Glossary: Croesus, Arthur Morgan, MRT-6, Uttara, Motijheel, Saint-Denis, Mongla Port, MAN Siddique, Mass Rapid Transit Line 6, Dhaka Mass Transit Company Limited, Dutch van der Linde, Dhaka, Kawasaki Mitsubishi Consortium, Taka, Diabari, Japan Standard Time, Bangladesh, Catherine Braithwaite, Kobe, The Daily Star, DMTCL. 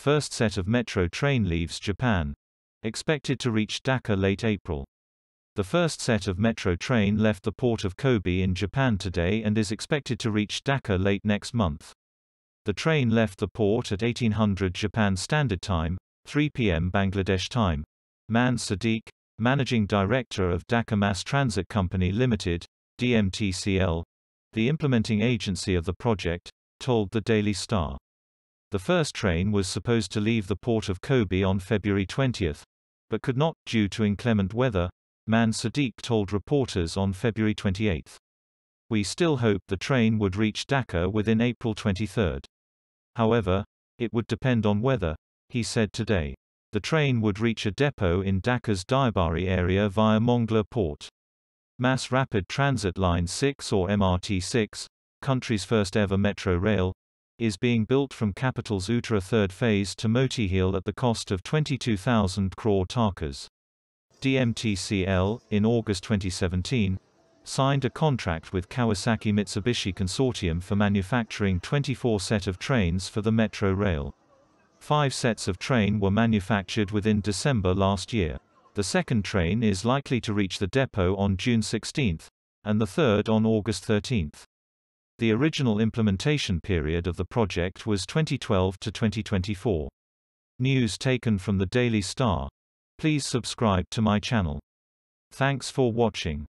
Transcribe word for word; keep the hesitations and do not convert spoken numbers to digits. First set of metro train leaves Japan. Expected to reach Dhaka late April. The first set of metro train left the port of Kobe in Japan today and is expected to reach Dhaka late next month. The train left the port at eighteen hundred Japan Standard Time, three p m Bangladesh time. M A N Siddique, Managing Director of Dhaka Mass Transit Company Limited, D M T C L, the implementing agency of the project, told The Daily Star. The first train was supposed to leave the port of Kobe on February twentieth, but could not, due to inclement weather, M A N Siddique told reporters on February twenty-eighth. "We still hoped the train would reach Dhaka within April twenty-third. However, it would depend on weather," he said today. The train would reach a depot in Dhaka's Diabari area via Mongla Port. Mass Rapid Transit Line six, or M R T six, country's first ever metro rail, is being built from capital's Uttara third phase to Motijheel at the cost of twenty-two thousand crore Takas. D M T C L, in August twenty seventeen, signed a contract with Kawasaki Mitsubishi Consortium for manufacturing twenty-four set of trains for the metro rail. Five sets of train were manufactured within December last year. The second train is likely to reach the depot on June sixteenth, and the third on August thirteenth. The original implementation period of the project was twenty twelve to twenty twenty-four. News taken from the Daily Star. Please subscribe to my channel. Thanks for watching.